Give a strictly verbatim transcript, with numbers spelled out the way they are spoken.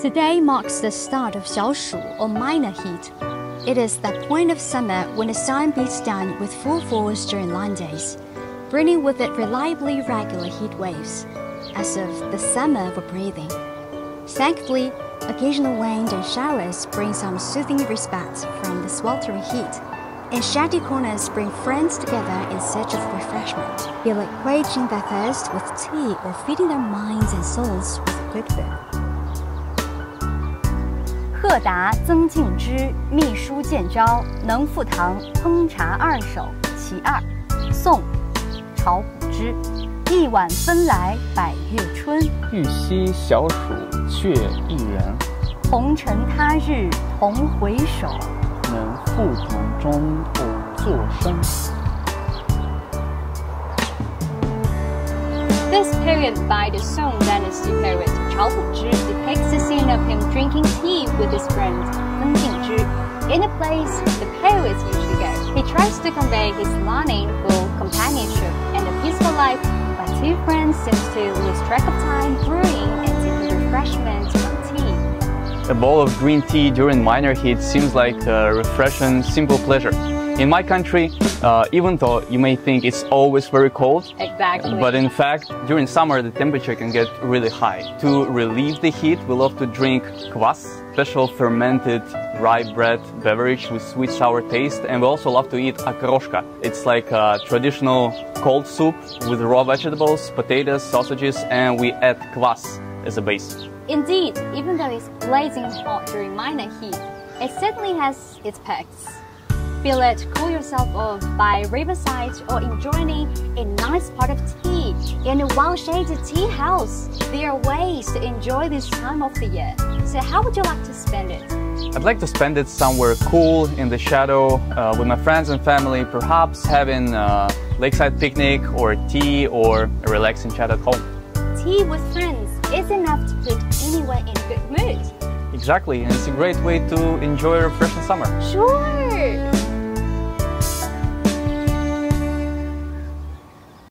Today marks the start of Xiao Shu, or minor heat. It is that point of summer when the sun beats down with full force during long days, bringing with it reliably regular heat waves, as if the summer were breathing. Thankfully, occasional wind and showers bring some soothing respite from the sweltering heat, and shady corners bring friends together in search of refreshment, be it quenching their thirst with tea or feeding their minds and souls with good food. 贺达曾敬之秘书见招能复堂烹茶二首其二，宋，曹虎之。一碗分来百月春，玉溪小暑却亦然。红尘他日同回首，能复堂中偶作声。This period by the Song Dynasty poet Chao Hu Zhi depicts the scene of him drinking tea with his friend Neng Jingzhi in a place the poets usually go. He tries to convey his longing for companionship and a peaceful life, but two friends seem to lose track of time brewing and taking refreshments from tea. A bowl of green tea during minor heat seems like a refreshing, simple pleasure. In my country, uh, even though you may think it's always very cold, exactly. But in fact, during summer the temperature can get really high. To relieve the heat, we love to drink kvass, special fermented rye bread beverage with sweet sour taste, and we also love to eat akroshka. It's like a traditional cold soup with raw vegetables, potatoes, sausages, and we add kvass as a base. Indeed, even though it's blazing hot during minor heat, it certainly has its perks. Feel it, cool yourself off by riverside or enjoying a nice pot of tea in a well-shaded tea house. There are ways to enjoy this time of the year. So how would you like to spend it? I'd like to spend it somewhere cool, in the shadow, uh, with my friends and family, perhaps having a lakeside picnic or tea or a relaxing chat at home. Tea with friends is enough to put anyone in good mood. Exactly, and it's a great way to enjoy a refreshing summer. Sure!